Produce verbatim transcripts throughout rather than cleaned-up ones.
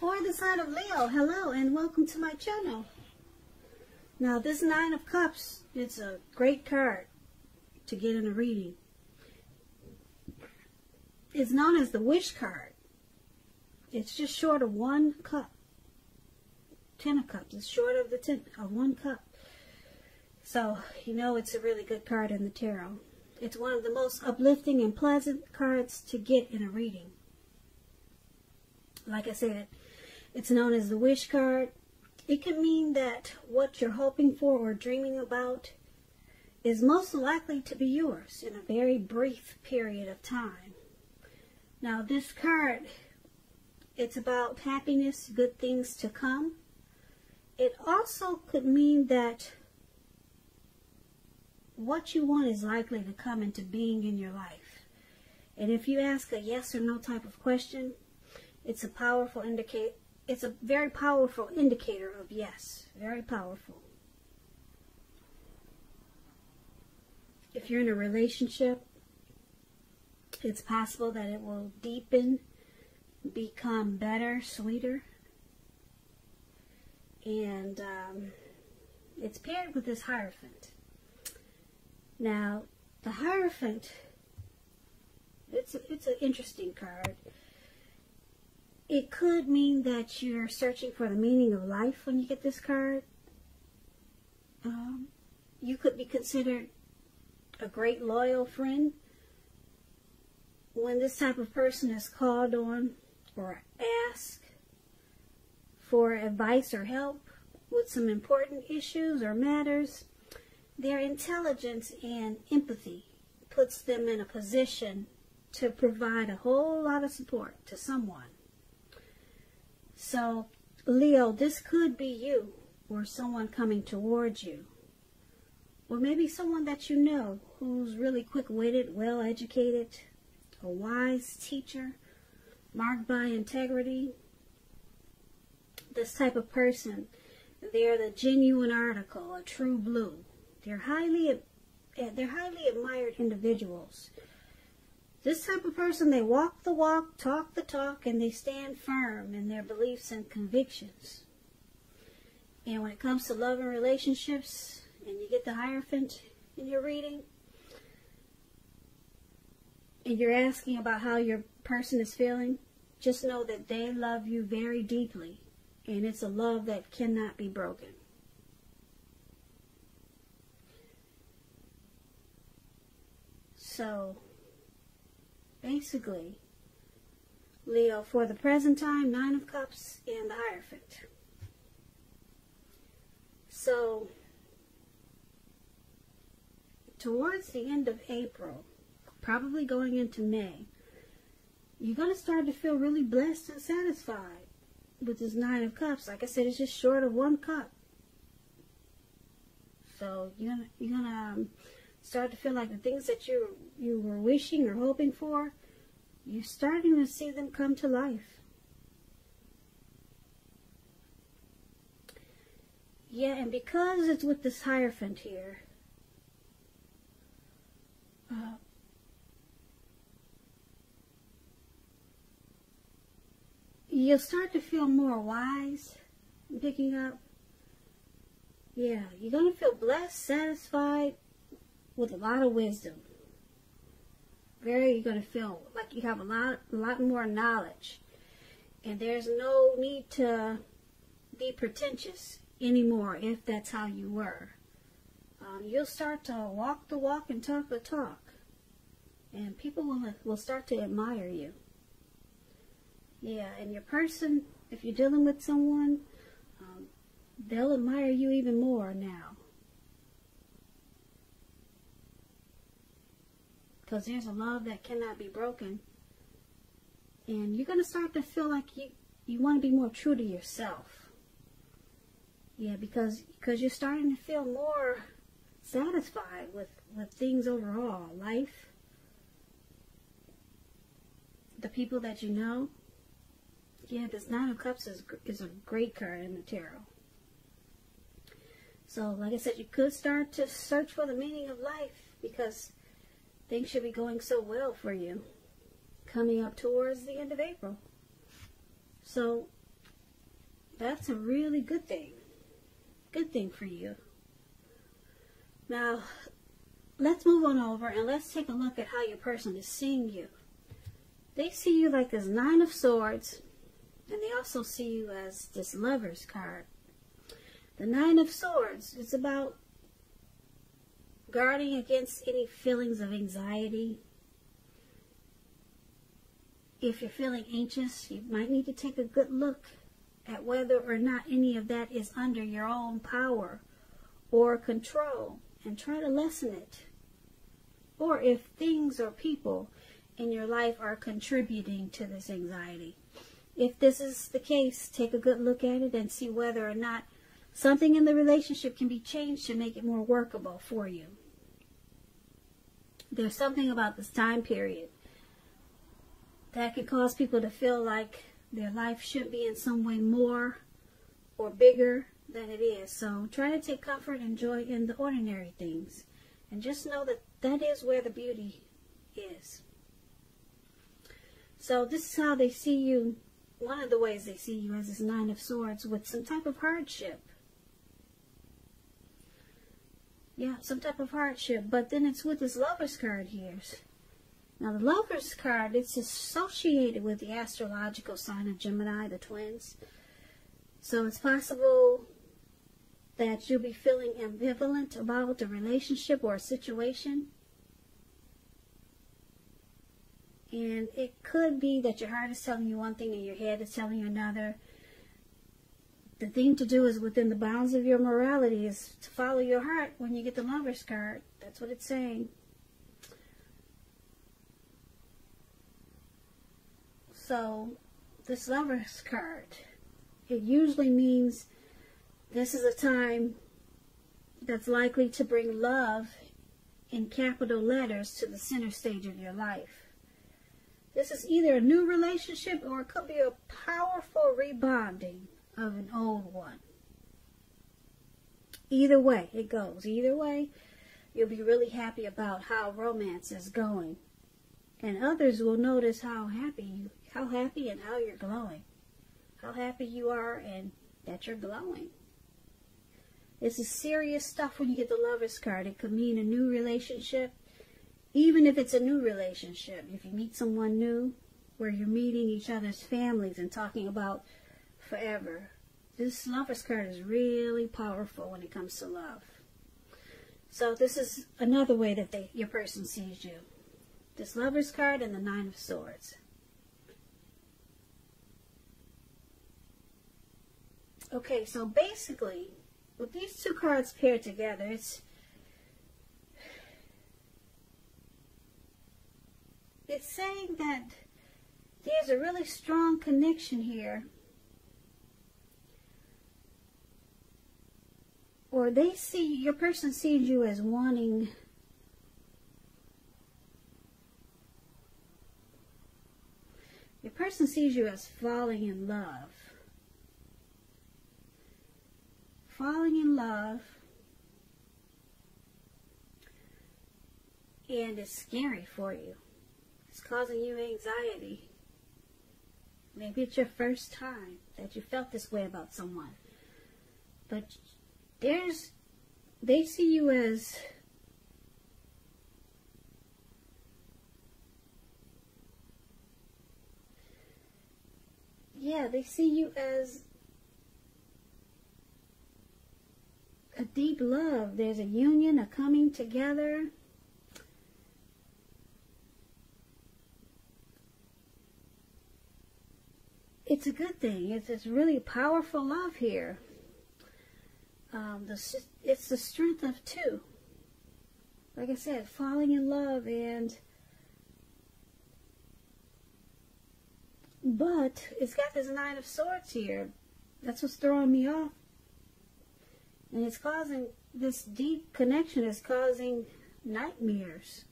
or the sign of Leo. Hello and welcome to my channel. Now this Nine of Cups, it's a great card to get in a reading. It's known as the wish card. It's just short of one cup. Ten of Cups. It's short of the ten of one cup. So you know it's a really good card in the tarot. It's one of the most uplifting and pleasant cards to get in a reading. Like I said, it's known as the wish card. It can mean that what you're hoping for or dreaming about is most likely to be yours in a very brief period of time. Now this card, it's about happiness, good things to come. It also could mean that what you want is likely to come into being in your life. And if you ask a yes or no type of question, it's a powerful indicator. It's a very powerful indicator of yes. Very powerful. If you're in a relationship, it's possible that it will deepen, become better, sweeter. And um, it's paired with this Hierophant. Now, the Hierophant, it's, a, it's an interesting card. It could mean that you're searching for the meaning of life when you get this card. Um, you could be considered a great loyal friend. When this type of person is called on or asked for advice or help with some important issues or matters, their intelligence and empathy puts them in a position to provide a whole lot of support to someone. So, Leo, this could be you or someone coming towards you. Or maybe someone that you know who's really quick-witted, well-educated, a wise teacher, marked by integrity. This type of person, they're the genuine article, a true blue. They're highly, they're highly admired individuals. This type of person, they walk the walk, talk the talk, and they stand firm in their beliefs and convictions. And when it comes to love and relationships, and you get the Hierophant in your reading, and you're asking about how your person is feeling, just know that they love you very deeply, and it's a love that cannot be broken. So, basically, Leo, for the present time, Nine of Cups and the Hierophant. So, towards the end of April, probably going into May, you're going to start to feel really blessed and satisfied with this Nine of Cups. Like I said, it's just short of one cup. So, you're going to... You're gonna, um, start to feel like the things that you, you were wishing or hoping for, you're starting to see them come to life. Yeah, and because it's with this Hierophant here, uh, you'll start to feel more wise, picking up. Yeah, you're going to feel blessed, satisfied, with a lot of wisdom. Very, you're going to feel like you have a lot, a lot more knowledge. And there's no need to be pretentious anymore if that's how you were. Um, you'll start to walk the walk and talk the talk. And people will, will start to admire you. Yeah, and your person, if you're dealing with someone, um, they'll admire you even more now. Because there's a love that cannot be broken. And you're going to start to feel like you, you want to be more true to yourself. Yeah, because, because you're starting to feel more satisfied with, with things overall. Life, the people that you know. Yeah, this Nine of Cups is, is a great card in the tarot. So, like I said, you could start to search for the meaning of life because things should be going so well for you coming up towards the end of April. So that's a really good thing. Good thing for you. Now, let's move on over and let's take a look at how your person is seeing you. They see you like this Nine of Swords, and they also see you as this Lover's card. The Nine of Swords is about guarding against any feelings of anxiety. If you're feeling anxious, you might need to take a good look at whether or not any of that is under your own power or control, and try to lessen it. Or if things or people in your life are contributing to this anxiety. If this is the case, take a good look at it and see whether or not something in the relationship can be changed to make it more workable for you. There's something about this time period that can cause people to feel like their life should be in some way more or bigger than it is. So try to take comfort and joy in the ordinary things. And just know that that is where the beauty is. So this is how they see you. One of the ways they see you is this Nine of Swords with some type of hardship. Yeah, some type of hardship. But then it's with this Lover's card here. Now the Lover's card, it's associated with the astrological sign of Gemini, the twins. So it's possible that you'll be feeling ambivalent about a relationship or a situation. And it could be that your heart is telling you one thing and your head is telling you another. The thing to do is within the bounds of your morality is to follow your heart when you get the Lover's card. That's what it's saying. So this Lover's card, it usually means this is a time that's likely to bring love in capital letters to the center stage of your life. This is either a new relationship or it could be a powerful rebonding of an old one. Either way, it goes. Either way, you'll be really happy about how romance is going. And others will notice how happy you, how happy and how you're glowing. How happy you are and that you're glowing. This is serious stuff when you get the Lover's card. It could mean a new relationship. Even if it's a new relationship, if you meet someone new, where you're meeting each other's families and talking about forever. This Lover's card is really powerful when it comes to love. So this is another way that they, your person sees you. This Lover's card and the Nine of Swords. Okay, so basically, with these two cards paired together, it's It's saying that there's a really strong connection here, or they see, your person sees you as wanting your person sees you as falling in love falling in love and it's scary for you. It's causing you anxiety. Maybe it's your first time that you felt this way about someone. But there's, they see you as yeah, they see you as a deep love. There's a union, a coming together. It's a good thing. It's, it's really powerful love here. Um, the, it's the strength of two. Like I said, falling in love and... But it's got this Nine of Swords here. That's what's throwing me off. And it's causing... This deep connection is causing nightmares,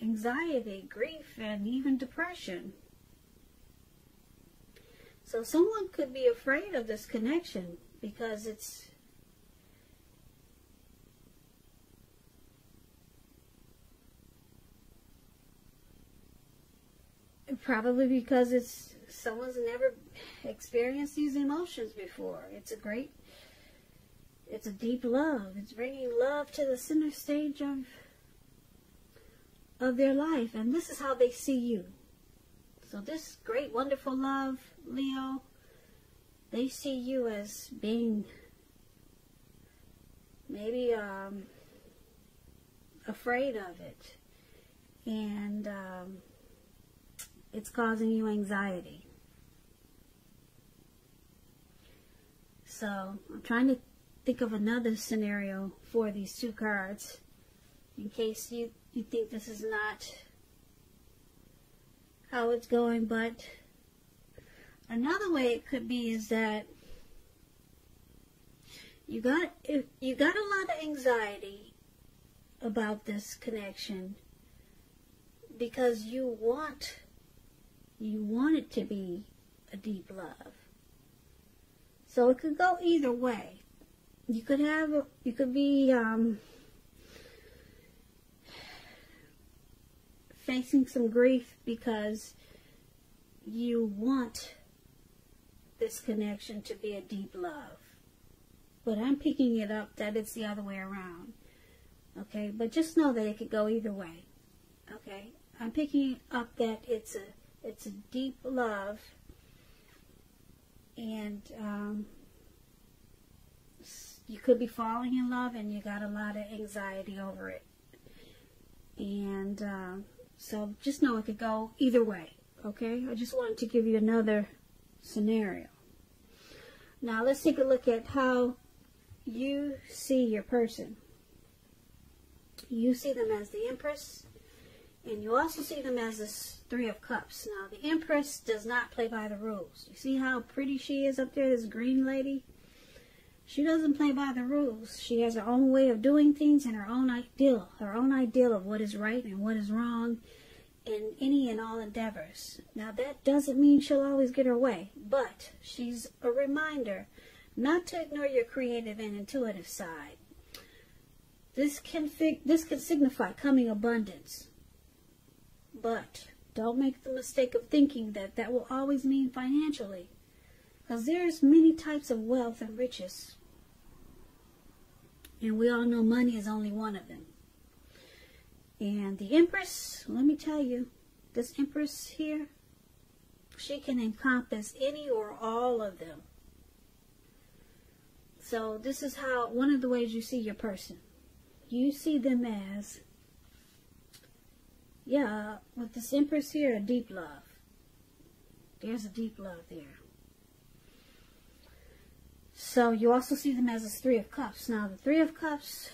anxiety, grief, and even depression. So someone could be afraid of this connection because it's probably because it's someone's never experienced these emotions before. It's a great, it's a deep love. It's bringing love to the center stage of, of their life. And this is how they see you. So this great, wonderful love, Leo, they see you as being maybe um, afraid of it. And um, it's causing you anxiety. So I'm trying to think of another scenario for these two cards in case you, you think this is not how it's going. But another way it could be is that you got if you got a lot of anxiety about this connection because you want you want it to be a deep love. So it could go either way. You could have you could be um, facing some grief because you want this connection to be a deep love. But I'm picking it up that it's the other way around. Okay, but just know that it could go either way. Okay, I'm picking up that it's a it's a deep love, and um, you could be falling in love, and you got a lot of anxiety over it. And um, so just know it could go either way. Okay, I just wanted to give you another scenario. Now let's take a look at how you see your person. You see them as the Empress, and you also see them as this Three of Cups. Now the Empress does not play by the rules. You see how pretty she is up there, this green lady? She doesn't play by the rules. She has her own way of doing things and her own ideal, her own ideal of what is right and what is wrong in any and all endeavors. Now that doesn't mean she'll always get her way, but she's a reminder not to ignore your creative and intuitive side. This can, fig this can signify coming abundance, but don't make the mistake of thinking that that will always mean financially, because there's many types of wealth and riches, and we all know money is only one of them. And the Empress, let me tell you, this Empress here, she can encompass any or all of them. So this is how, one of the ways you see your person. You see them as, yeah, with this Empress here, a deep love. There's a deep love there. So you also see them as this Three of Cups. Now the Three of Cups,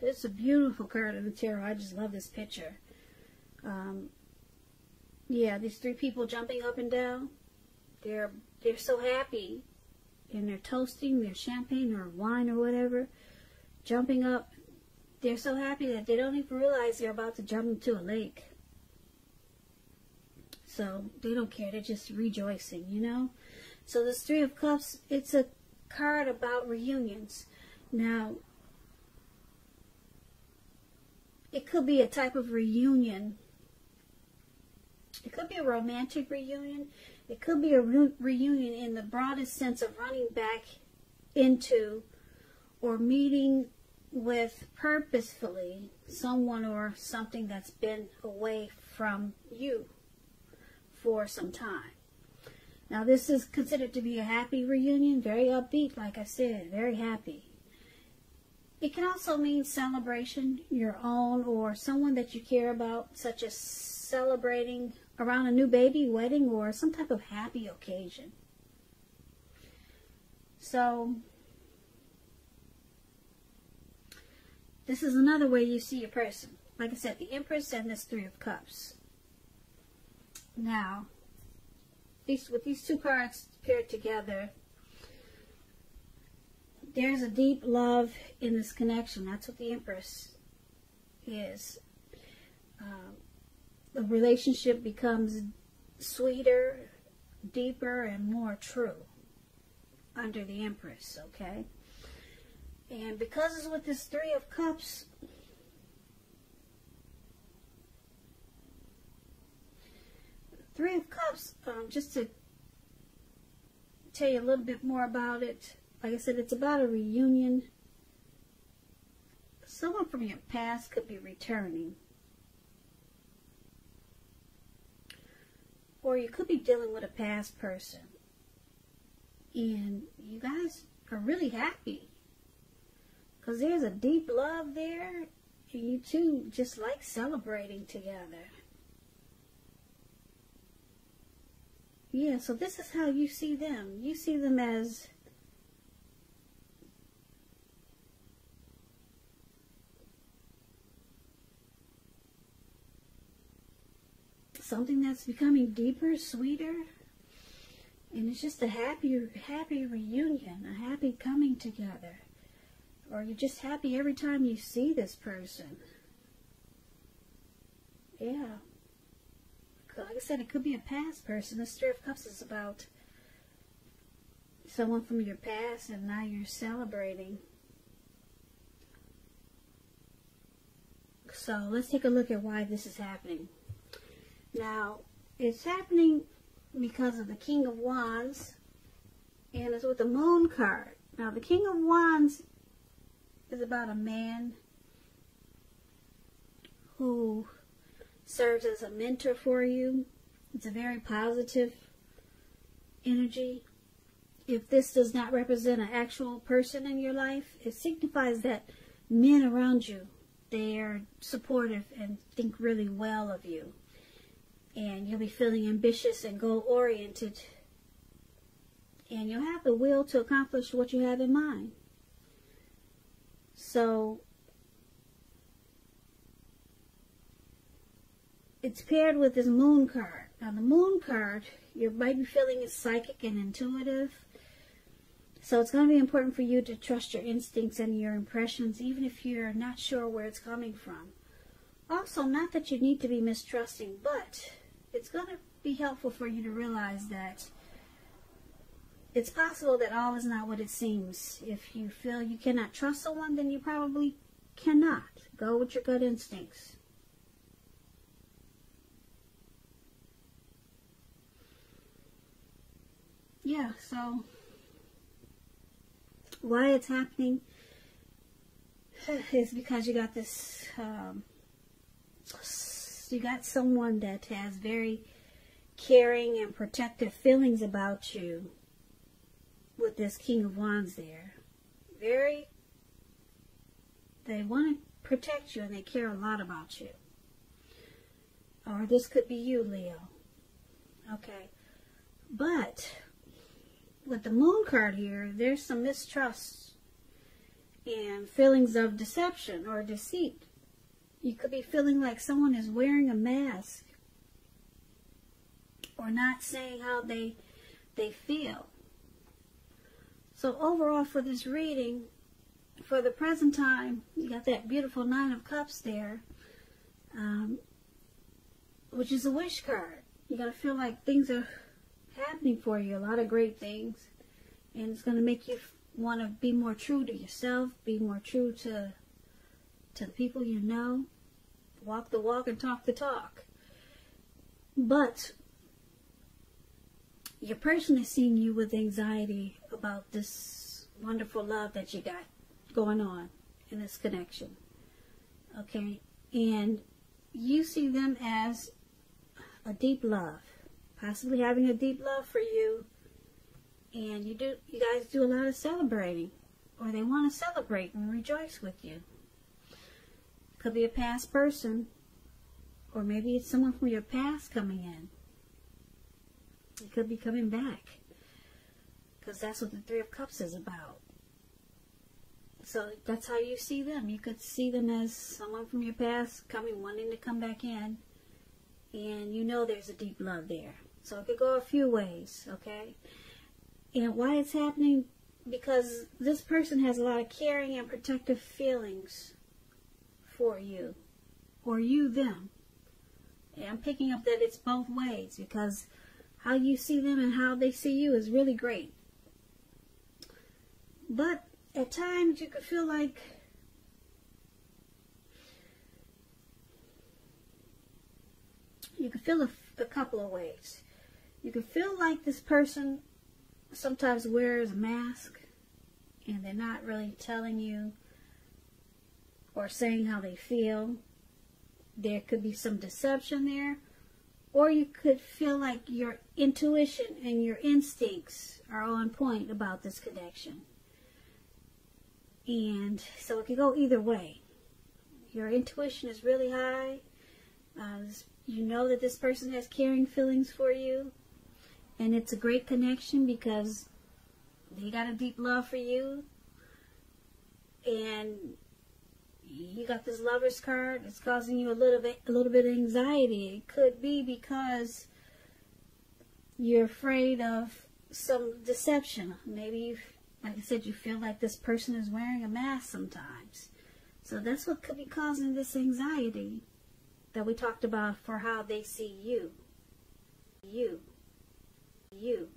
it's a beautiful card in the tarot. I just love this picture. Um, yeah, these three people jumping up and down. They're they're so happy, and they're toasting their champagne or wine or whatever, jumping up. They're so happy that they don't even realize they're about to jump into a lake. So they don't care. They're just rejoicing, you know. So this Three of Cups, it's a card about reunions. Now, it could be a type of reunion. It could be a romantic reunion. It could be a re reunion in the broadest sense of running back into or meeting with purposefully someone or something that's been away from you for some time. Now this is considered to be a happy reunion, very upbeat, like I said, very happy. It can also mean celebration, your own or someone that you care about, such as celebrating around a new baby, wedding, or some type of happy occasion. So, this is another way you see a person. Like I said, the Empress and this Three of Cups. Now, these, with these two cards paired together, there's a deep love in this connection. That's what the Empress is. Um, the relationship becomes sweeter, deeper, and more true under the Empress, okay? And because it's with this Three of Cups, Three of Cups, um, just to tell you a little bit more about it. Like I said, it's about a reunion. Someone from your past could be returning. Or you could be dealing with a past person. And you guys are really happy. Because there's a deep love there. And you two just like celebrating together. Yeah, so this is how you see them. You see them as something that's becoming deeper, sweeter, and it's just a happier, happy reunion, a happy coming together. Or you're just happy every time you see this person. Yeah. Like I said, it could be a past person. The Star of Cups is about someone from your past, and now you're celebrating. So let's take a look at why this is happening. Now, it's happening because of the King of Wands, and it's with the Moon card. Now, the King of Wands is about a man who serves as a mentor for you. It's a very positive energy. If this does not represent an actual person in your life, it signifies that men around you, they are supportive and think really well of you. And you'll be feeling ambitious and goal-oriented. And you'll have the will to accomplish what you have in mind. So, it's paired with this Moon card. Now, the Moon card, you might be feeling is psychic and intuitive. So, it's going to be important for you to trust your instincts and your impressions, even if you're not sure where it's coming from. Also, not that you need to be mistrusting, but it's going to be helpful for you to realize that it's possible that all is not what it seems. If you feel you cannot trust someone, then you probably cannot. Go with your gut instincts. Yeah, so why it's happening is because you got this... Um, you got someone that has very caring and protective feelings about you with this King of Wands there. Very, they want to protect you and they care a lot about you. Or this could be you, Leo. Okay. But with the Moon card here, there's some mistrust and feelings of deception or deceit. You could be feeling like someone is wearing a mask or not saying how they they feel. So overall for this reading, for the present time, you got that beautiful Nine of Cups there, um, which is a wish card. You're going to feel like things are happening for you, a lot of great things, and it's going to make you want to be more true to yourself, be more true to to the people you know, walk the walk and talk the talk. But your person is seeing you with anxiety about this wonderful love that you got going on in this connection. Okay, and you see them as a deep love, possibly having a deep love for you, and you do, you guys do a lot of celebrating, or they want to celebrate and rejoice with you. Could be a past person, or maybe it's someone from your past coming in. It could be coming back, because that's what the Three of Cups is about. So that's how you see them. You could see them as someone from your past coming, wanting to come back in, and you know there's a deep love there. So it could go a few ways, okay? And why it's happening, because this person has a lot of caring and protective feelings for you, or you them. And I'm picking up that it's both ways, because how you see them and how they see you is really great. But at times you could feel like you could feel a, a couple of ways. You could feel like this person sometimes wears a mask and they're not really telling you or saying how they feel. There could be some deception there, or you could feel like your intuition and your instincts are on point about this connection. And so it could go either way. Your intuition is really high. Uh, you know that this person has caring feelings for you. And it's a great connection because they got a deep love for you. And you got this lover's card. It's causing you a little bit, a little bit of anxiety. It could be because you're afraid of some deception. Maybe you've Like I said, you feel like this person is wearing a mask sometimes. So that's what could be causing this anxiety that we talked about for how they see you. You. You.